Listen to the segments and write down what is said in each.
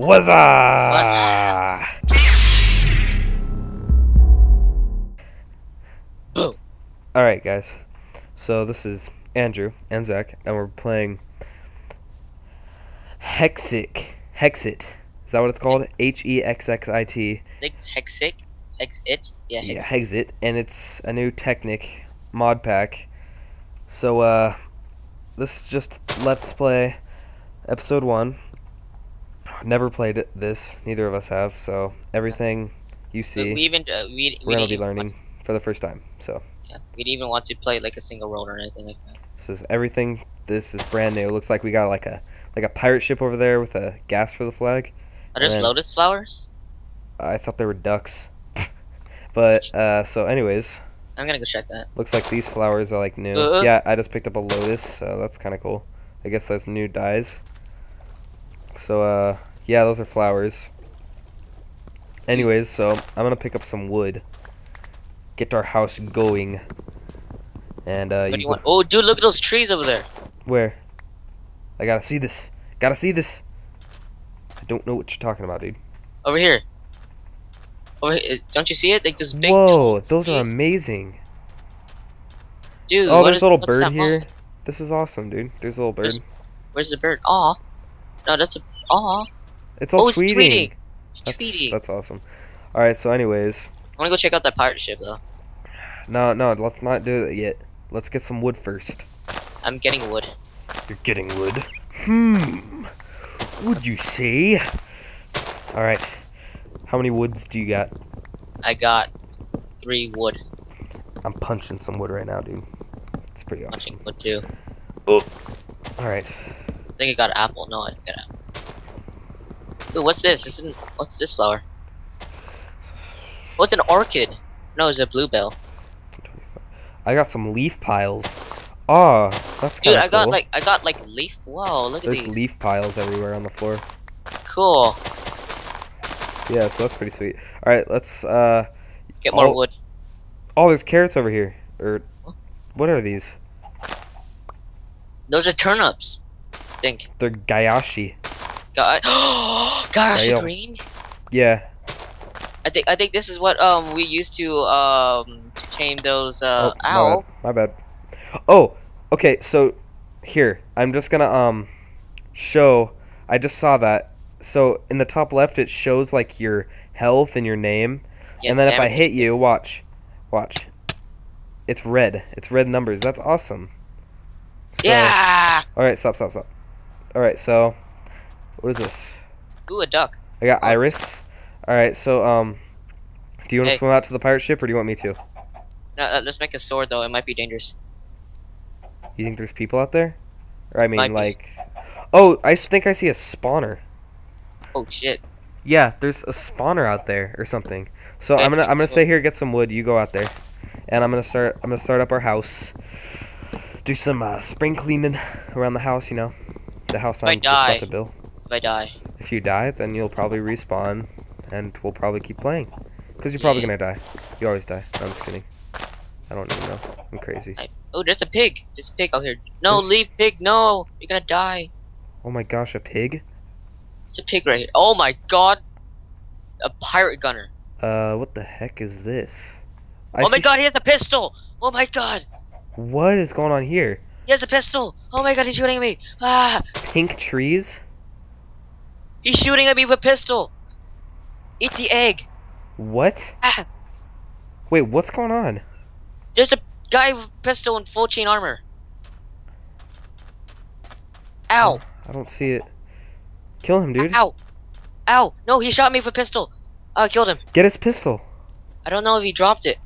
What's up? Boom. Alright guys, so this is Andrew and Zach, and we're playing Hexxit. Is that what it's called? H-E-X-X-I-T. Hexxit? Hexxit? Yeah, Hexxit. Yeah, Hexxit, and it's a new Technic mod pack. So, this is just Let's Play Episode 1. Never played this, neither of us have, so everything you see, we're going to be learning for the first time. So yeah, we didn't even want to play like a single world or anything like that. This is everything. This is brand new. It looks like we got like a pirate ship over there with a gas for the flag. Are those lotus flowers? I thought they were ducks. But so anyways, I'm going to go check that. Looks like these flowers are like new. Yeah, I just picked up a lotus, so that's kind of cool. I guess that's new dyes. So yeah, those are flowers. Anyways, so I'm gonna pick up some wood, get our house going, and oh, dude, look at those trees over there. Where? I gotta see this. Gotta see this. I don't know what you're talking about, dude. Over here. Over here. Don't you see it? Like this big. Whoa, those are amazing. Dude. Oh, there's a little bird here. This is awesome, dude. There's a little bird. Where's the bird? Aw. No, that's a. Aw. It's all tweeting. It's tweeting. That's awesome. Alright, so anyways, I wanna go check out that pirate ship though. No, let's not do that yet. Let's get some wood first. I'm getting wood. You're getting wood. Would you say? Alright. How many woods do you got? I got 3 wood. I'm punching some wood right now, dude. It's pretty awesome. Punching wood too. Oh. Alright. I think I got an apple. No, I didn't get an apple. Ooh, what's this? What's this flower? What's an orchid? No, it's a bluebell. I got some leaf piles. Oh, that's kinda cool. Dude, I got like leaf. Whoa, look at these. There's leaf piles everywhere on the floor. Cool. Yeah, so that's pretty sweet. All right, let's get more wood. Oh, there's carrots over here. Or what are these? Those are turnips. Think they're Gayashi. Gayashi green. Yeah. I think this is what we used to tame those owl. My bad. Oh, okay. So here I'm just gonna show. I just saw that. So in the top left it shows like your health and your name, yeah, and then if I hit you, watch. It's red. It's red numbers. That's awesome. So, yeah. All right. Stop. Alright, so what is this? Ooh, a duck. I got Iris. Alright, so do you want to swim out to the pirate ship or do you want me to? No, let's make a sword though, it might be dangerous. You think there's people out there? Or I mean Oh, I think I see a spawner. Oh shit. Yeah, there's a spawner out there or something. So wait, I'm gonna stay here, get some wood, you go out there. And I'm gonna start up our house. Do some spring cleaning around the house, you know. The house I'm about to build. If I die. If you die, then you'll probably respawn, and we'll probably keep playing. Because you're probably going to die. You always die. No, I'm just kidding. I don't even know. I'm crazy. Oh, there's a pig. There's a pig out here. No, leave pig. No. You're going to die. Oh my gosh, a pig? It's a pig right here. Oh my god. A pirate gunner. What the heck is this? Oh my god, he has a pistol. Oh my god. What is going on here? He has a pistol! Oh my god, he's shooting at me! Ah! Pink trees? He's shooting at me with a pistol! Eat the egg! What? Ah. Wait, what's going on? There's a guy with a pistol and full chain armor. Ow! I don't see it. Kill him, dude. Ow! Ow! No, he shot me with a pistol! I killed him. Get his pistol! I don't know if he dropped it.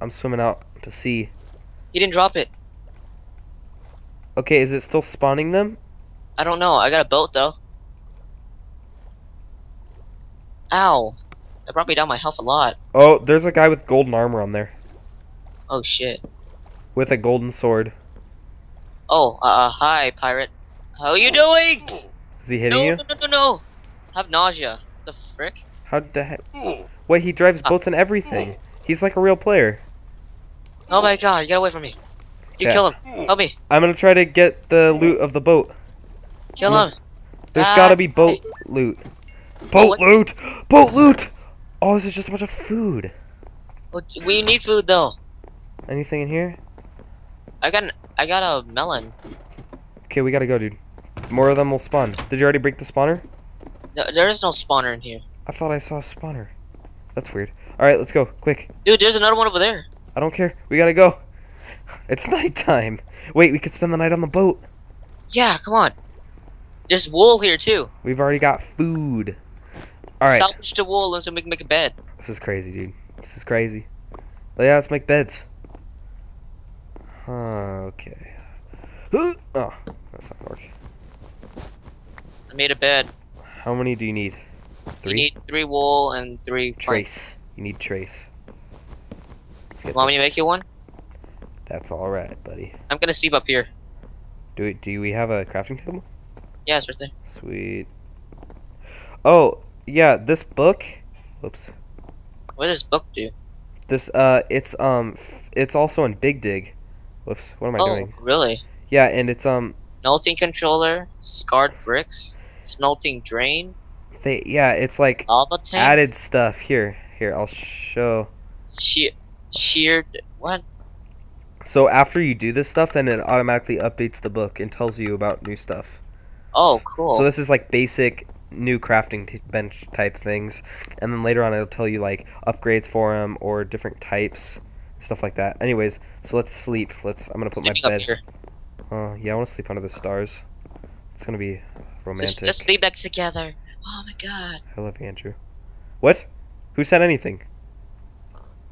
I'm swimming out to sea. He didn't drop it. Okay, is it still spawning them? I don't know. I got a boat though. Ow. That brought me down my health a lot. Oh, there's a guy with golden armor on there. Oh shit. With a golden sword. Oh, hi, pirate. How are you doing? Is he hitting you? No. I have nausea. What the frick? How the heck? Wait, he drives boats and everything. He's like a real player. Oh my god, get away from me. Dude, kill him. Help me. I'm gonna try to get the loot of the boat. Kill him. There's gotta be boat loot. Boat loot! Boat loot! Oh, this is just a bunch of food. We need food though. Anything in here? I got a melon. Okay, we gotta go, dude. More of them will spawn. Did you already break the spawner? No, there is no spawner in here. I thought I saw a spawner. That's weird. Alright, let's go. Quick. Dude, there's another one over there. I don't care. We gotta go. It's nighttime. Wait, we could spend the night on the boat. Yeah, come on. There's wool here, too. We've already got food. Alright. Salvage the wool and so we can make a bed. This is crazy, dude. This is crazy. Yeah, let's make beds. Okay. Oh, that's not working. I made a bed. How many do you need? 3? You need 3 wool and 3 trace. Planks. You need trace. Want me to make you one? That's alright, buddy. I'm gonna sleep up here. Do we have a crafting table? Yeah, it's right there. Sweet. Oh, yeah, this book. Whoops. What does this book do? This it's also in Big Dig. Whoops, what am I doing? Oh, really? Yeah, and it's smelting controller, scarred bricks, smelting drain. Yeah, it's like lava tank? Added stuff. Here, I'll show. Sheared what? So after you do this stuff, then it automatically updates the book and tells you about new stuff. Oh, cool. So this is like basic new crafting bench type things, and then later on it'll tell you like upgrades for them or different types, stuff like that. Anyways, so let's sleep. I'm gonna put my bed. Yeah, I want to sleep under the stars. It's gonna be romantic. Let's sleep next together. Oh my god. I love you, Andrew. What? Who said anything?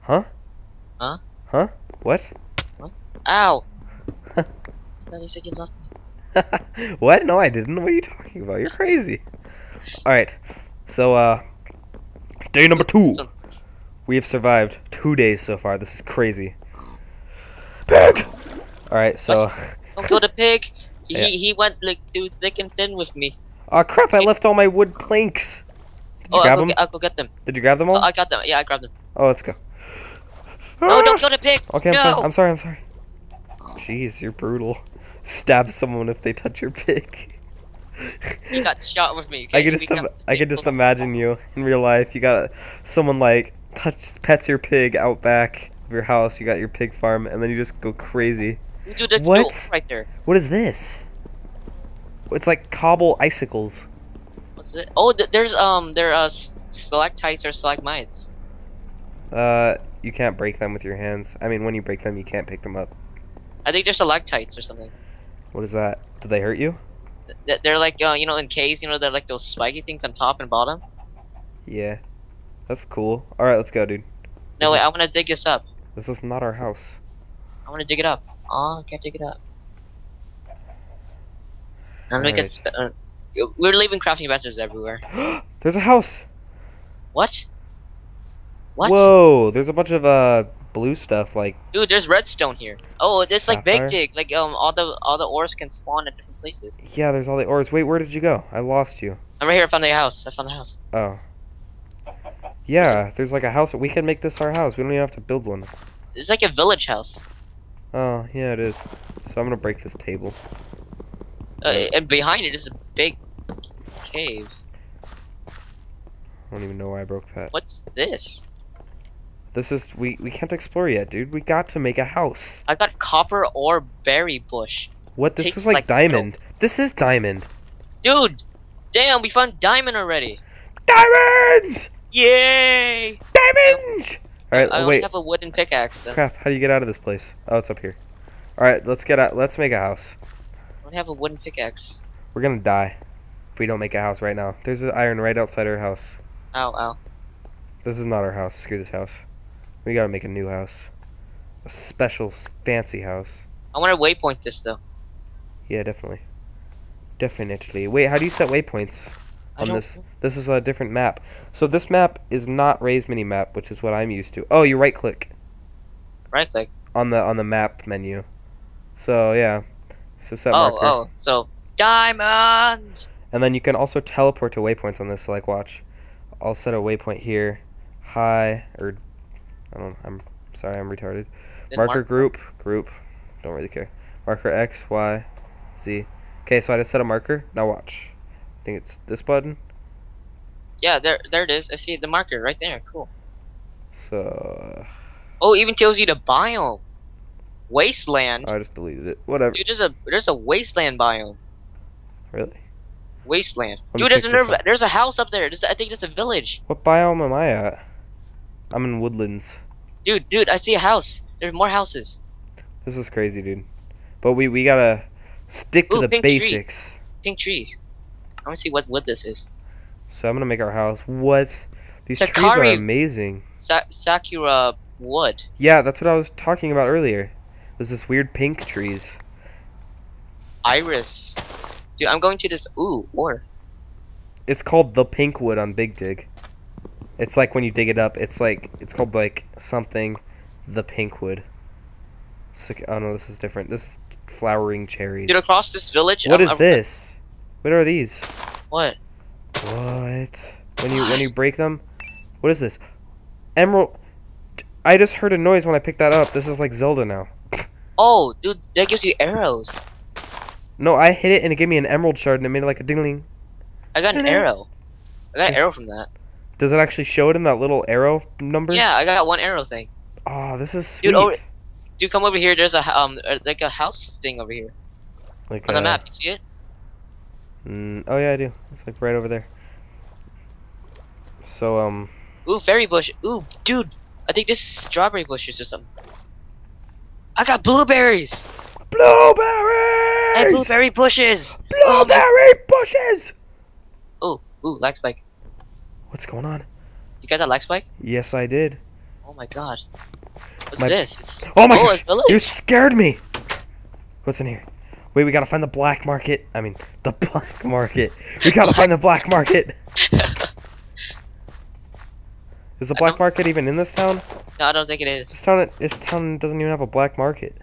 Huh? Huh? Huh? What? What? Ow! I thought you said you loved me. What? No, I didn't. What are you talking about? You're crazy. Alright. So, day number 2. We have survived 2 days so far. This is crazy. Pig! Alright, so... Don't kill the pig. He went, like, through thick and thin with me. Oh crap, I left all my wood planks. Did you grab them? I'll go get them. Did you grab them all? I got them. Yeah, I grabbed them. Oh, let's go. No, don't kill the pig! Okay, I'm sorry. Jeez, you're brutal. Stab someone if they touch your pig. You got shot with me. Okay? I can just imagine you in real life. You got someone like pets your pig out back of your house. You got your pig farm, and then you just go crazy. Dude, that's what? Right there. What is this? It's like cobble icicles. What's it? Oh, there's stalactites or stalagmites. You can't break them with your hands. I mean, when you break them, you can't pick them up. I think they're stalactites or something. What is that? Do they hurt you? They're like, you know, in caves, you know, they're like those spiky things on top and bottom. Yeah, that's cool. All right, let's go, dude. No, wait, I want to dig this up. This is not our house. I want to dig it up. Oh, I can't dig it up. And we right. We're leaving crafting benches everywhere. There's a house. What? What? Whoa! There's a bunch of blue stuff like. Dude, there's redstone here. Oh, it's like Big Dig. Like all the ores can spawn at different places. Yeah, there's all the ores. Wait, where did you go? I lost you. I'm right here. I found the house. I found the house. Oh. Yeah, there's like a house. We can make this our house. We don't even have to build one. It's like a village house. Oh yeah, it is. So I'm gonna break this table. And behind it is a big cave. I don't even know why I broke that. What's this? This is we can't explore yet, dude. We got to make a house. I got copper or berry bush. What? This is like diamond. Milk. This is diamond. Dude, damn, we found diamond already. Diamonds! Yay! Diamonds! All right, I only have a wooden pickaxe. So. Crap! How do you get out of this place? Oh, it's up here. All right, let's get out. Let's make a house. Have a wooden pickaxe. We're gonna die if we don't make a house right now. There's an iron right outside our house. Ow, ow. This is not our house. Screw this house. We gotta make a new house. A special, fancy house. I wanna waypoint this though. Yeah, definitely. Definitely. Wait, how do you set waypoints on this? This is a different map. So this map is not Ray's mini-map, which is what I'm used to. Oh, you right-click. Right-click? On the map menu. So, yeah. So set marker. Oh, so diamonds. And then you can also teleport to waypoints on this. So like, watch. I'll set a waypoint here. Hi, or I don't. I'm sorry, I'm retarded. Marker group. Don't really care. Marker X, Y, Z. Okay, so I just set a marker. Now watch. I think it's this button. Yeah, there it is. I see the marker right there. Cool. So. Oh, it even tells you the biome. Wasteland. I just deleted it. Whatever. Dude, there's a wasteland biome. Really? Wasteland. Dude, there's a house up there. I think that's a village. What biome am I at? I'm in woodlands. Dude, I see a house. There's more houses. This is crazy, dude. But we gotta stick to the basics. Trees. Pink trees. I want to see what wood this is. So I'm gonna make our house. What? These trees are amazing. Sakura wood. Yeah, that's what I was talking about earlier. It was this weird pink trees. Iris. Dude, I'm going to this. Ooh, ore. It's called the pink wood on Big Dig. It's like when you dig it up. It's called like something. The pink wood. Oh no, this is different. This is flowering cherries. Dude, across this village. What is this? What are these? What? What? When you break them, what is this? Emerald. I just heard a noise when I picked that up. This is like Zelda now. Oh, dude, that gives you arrows. No, I hit it and it gave me an emerald shard and it made it like a ding-a-ling. I got an arrow. I got an arrow from that. Does it actually show it in that little arrow number? Yeah, I got one arrow thing. Oh, this is sweet. Dude, dude, come over here. There's a like a house thing over here. Like on the map, you see it? Oh yeah, I do. It's like right over there. So Ooh, fairy bush. Ooh, dude, I think this is strawberry bushes or something. I got blueberries. Blueberries. And blueberry bushes. Blueberry bushes. Oh, ooh, lag spike. What's going on? You got that lag spike? Yes, I did. Oh my god. What's this? It's oh my gosh! You scared me. What's in here? Wait, we gotta find the black market. I mean, the black market. We gotta find the black market. Is the black market even in this town? No, I don't think it is. This town doesn't even have a black market.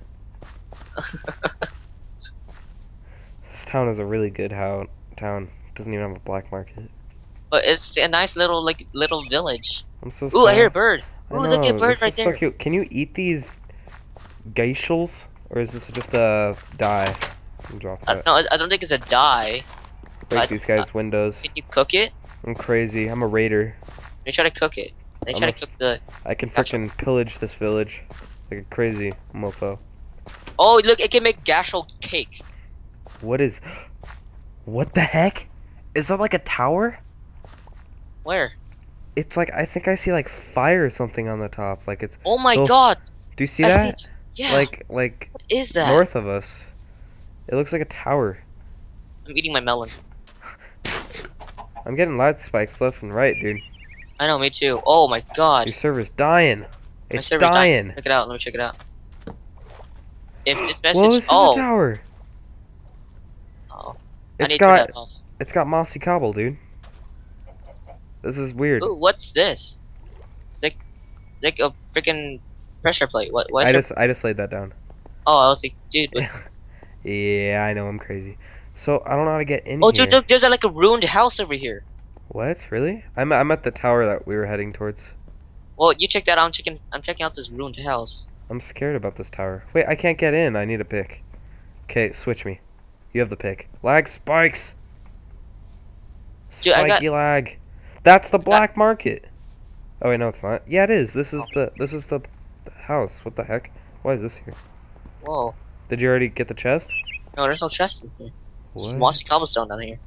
This town is a really good town. Doesn't even have a black market. But it's a nice little little village. I'm so sad. Ooh, I hear a bird. Ooh, look at a bird right there. So cute. Can you eat these geishas? Or is this just a die? Drop that. No, I don't think it's a die. Break these guys' windows. Can you cook it? I'm crazy. I'm a raider. They try to cook it. They try to cook the. I can freaking pillage this village like a crazy mofo. Oh, look! It can make gashel cake. What is? What the heck? Is that like a tower? Where? It's like I think I see like fire or something on the top. Like it's. Oh my god! Do you see that? Yeah. Like what is that? North of us. It looks like a tower. I'm eating my melon. I'm getting lag spikes left and right, dude. I know, me too. Oh my god. Your server's dying. It's dying. Check it out. Let me check it out. If this message. Whoa, this is a tower. Oh. It's got mossy cobble, dude. This is weird. Ooh, what's this? It's like a freaking pressure plate. What is I just laid that down. Oh, I was like, dude. What's... Yeah, I know I'm crazy. So I don't know how to get in. Oh, dude, look, there's like a ruined house over here. What? Really? I'm at the tower that we were heading towards. Well, you check that out. I'm checking out this ruined house. I'm scared about this tower. Wait, I can't get in. I need a pick. Okay, switch me. You have the pick. Lag spikes. Dude, Spiky lag. That's the black market. Oh wait, no, it's not. Yeah, it is. This is the house. What the heck? Why is this here? Whoa. Did you already get the chest? No, there's no chest in here. It's mossy cobblestone down here.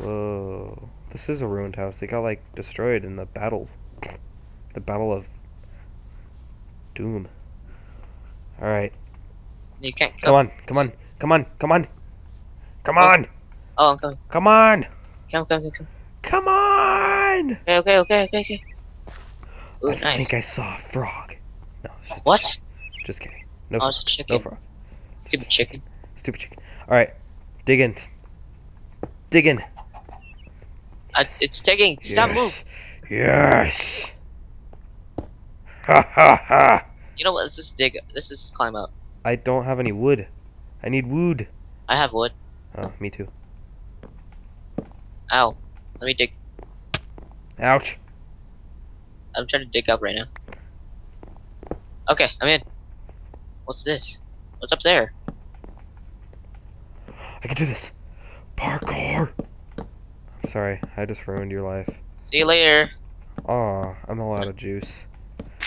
Whoa. This is a ruined house. They got like destroyed in the battle. The battle of doom. Alright. You can't go. Come on. Oh, I'm coming. Come on! Okay. Ooh, nice. I think I saw a frog. No, it's just what? Just kidding. No, it's a chicken. No frog. Stupid chicken. Alright. Dig in. It's digging. Stop moving. Yes. Ha. You know what? Let's just dig. Let's just climb up. I don't have any wood. I need wood. I have wood. Oh, me too. Ow. Let me dig. Ouch. I'm trying to dig up right now. Okay, I'm in. What's this? What's up there? I can do this. Parkour. Sorry, I just ruined your life. See you later. Aw, I'm all out of juice.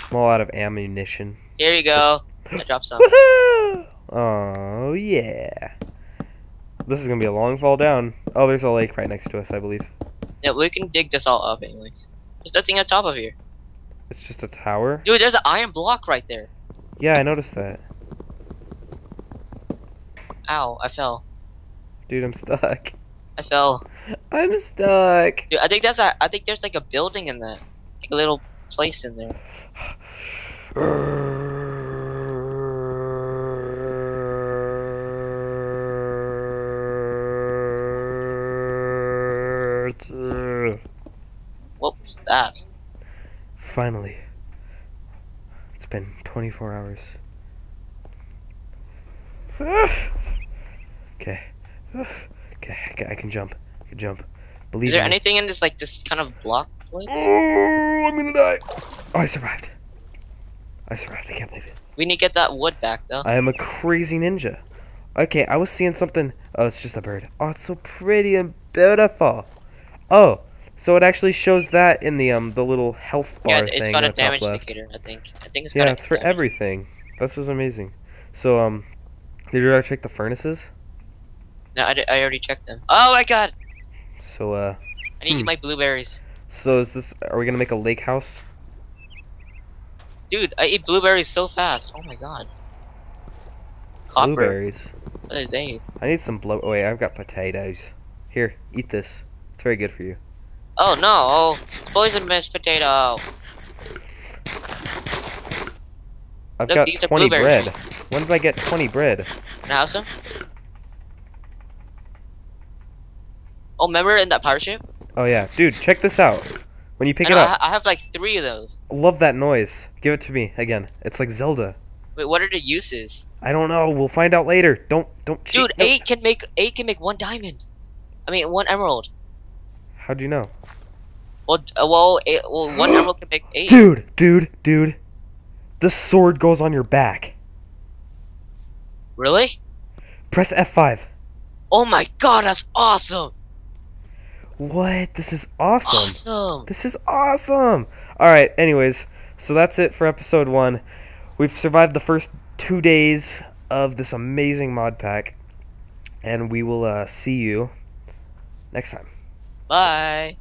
I'm all out of ammunition. Here you go. I dropped some. Oh yeah. This is gonna be a long fall down. Oh, there's a lake right next to us, I believe. Yeah, we can dig this all up anyways. There's nothing on top of here. It's just a tower? Dude, there's an iron block right there. Yeah, I noticed that. Ow, I fell. Dude, I'm stuck. I fell. I'm stuck. Dude, I think there's like a building in that. Like a little place in there. What was that? Finally. It's been 24 hours. Okay. Okay, I can jump. I can jump. Believe me. Is there anything in this, like, this kind of block? Like? Oh, I'm gonna die. Oh, I survived. I survived. I can't believe it. We need to get that wood back, though. I am a crazy ninja. Okay, I was seeing something. Oh, it's just a bird. Oh, it's so pretty and beautiful. Oh, so it actually shows that in the little health bar thing. Yeah, it's got a damage indicator, I think. It's got it's for everything. This is amazing. So, did you already check the furnaces? No, I already checked them. Oh my god! So, I need to eat my blueberries. So is this... Are we gonna make a lake house? Dude, I eat blueberries so fast. Oh my god. Copper. Blueberries. What are they? I need some blow... Oh wait, I've got potatoes. Here, eat this. It's very good for you. Oh no! It's poisonous potato! I've got 20 bread. When did I get 20 bread? Can I have some? Oh, remember in that pirate ship? Oh yeah. Dude, check this out. When you pick it up. I have like 3 of those. Love that noise. Give it to me again. It's like Zelda. Wait, what are the uses? I don't know. We'll find out later. Don't cheat. Dude, 8 can make 1 diamond. I mean, 1 emerald. How do you know? Well, 1 emerald can make 8. Dude. This sword goes on your back. Really? Press F5. Oh my god, that's awesome. What? This is awesome. This is awesome. Alright, anyways, so that's it for episode 1. We've survived the first 2 days of this amazing mod pack. And we will see you next time. Bye.